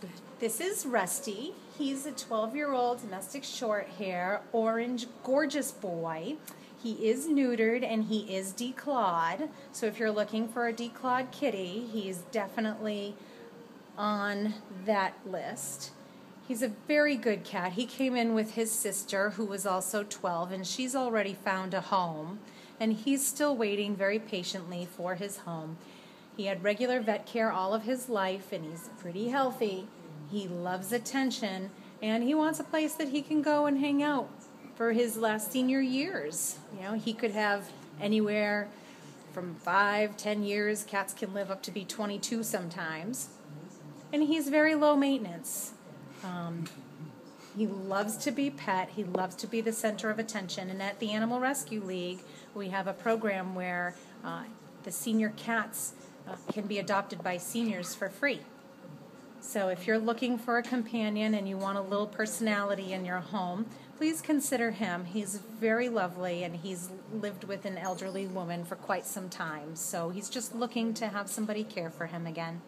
good. This is Rusty. He's a 12-year-old domestic shorthair, orange, gorgeous boy. He is neutered and he is declawed. So if you're looking for a declawed kitty, he's definitely on that list. He's a very good cat. He came in with his sister, who was also 12, and she's already found a home. And he's still waiting very patiently for his home. He had regular vet care all of his life, and he's pretty healthy. He loves attention, and he wants a place that he can go and hang out for his last senior years. You know, he could have anywhere from 5 to 10 years. Cats can live up to be 22 sometimes. And he's very low maintenance. He loves to be pet. He loves to be the center of attention. And at the Animal Rescue League, we have a program where the senior cats can be adopted by seniors for free. So if you're looking for a companion and you want a little personality in your home, please consider him. He's very lovely, and he's lived with an elderly woman for quite some time. So he's just looking to have somebody care for him again.